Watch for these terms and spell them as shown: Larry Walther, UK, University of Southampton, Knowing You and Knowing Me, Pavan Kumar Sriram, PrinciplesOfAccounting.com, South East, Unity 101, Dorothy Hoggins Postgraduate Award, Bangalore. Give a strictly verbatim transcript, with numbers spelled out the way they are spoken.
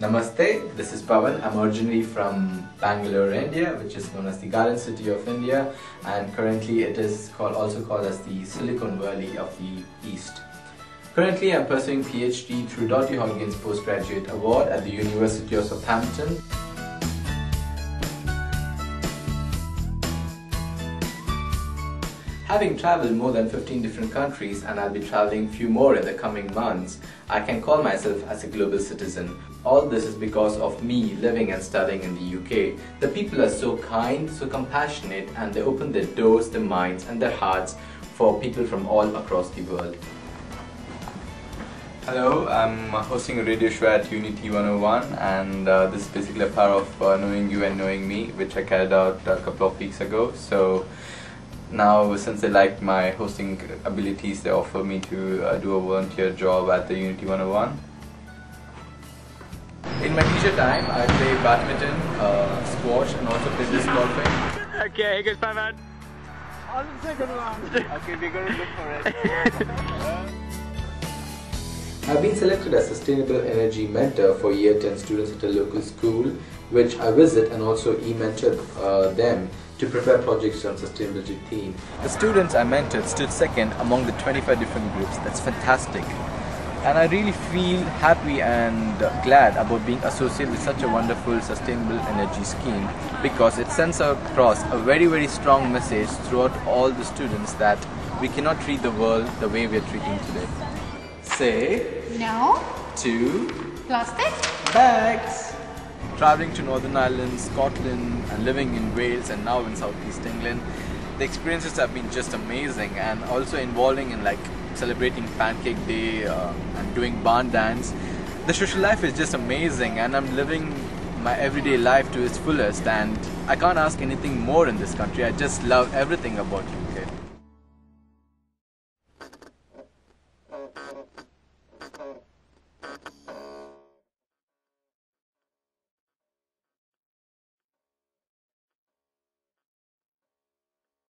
Namaste, this is Pavan. I'm originally from Bangalore, India, which is known as the Garden City of India, and currently it is called, also called as the Silicon Valley of the East. Currently I'm pursuing PhD through Dorothy Hoggins Postgraduate Award at the University of Southampton. Having travelled more than fifteen different countries, and I'll be travelling few more in the coming months, I can call myself as a global citizen. All this is because of me living and studying in the U K. The people are so kind, so compassionate, and they open their doors, their minds and their hearts for people from all across the world. Hello, I'm hosting a radio show at Unity one oh one, and uh, this is basically a part of uh, Knowing You and Knowing Me, which I carried out a couple of weeks ago. So. Now, since they liked my hosting abilities, they offered me to uh, do a volunteer job at the Unity one oh one. In my leisure time, I play badminton, uh, squash, and also business golfing. Okay, here goes Pavan. On the second round. Okay, we're going to look for it. I've been selected as Sustainable Energy Mentor for year ten students at a local school, which I visit and also e-mentor uh, them to prepare projects on sustainability theme. The students I mentored stood second among the twenty-five different groups. That's fantastic. And I really feel happy and glad about being associated with such a wonderful sustainable energy scheme, because it sends across a very, very strong message throughout all the students that we cannot treat the world the way we are treating today. Say no to plastic bags. Travelling to Northern Ireland, Scotland, and living in Wales and now in Southeast England, the experiences have been just amazing, and also involving in like celebrating Pancake Day uh, and doing barn dance. The social life is just amazing, and I'm living my everyday life to its fullest, and I can't ask anything more in this country. I just love everything about it.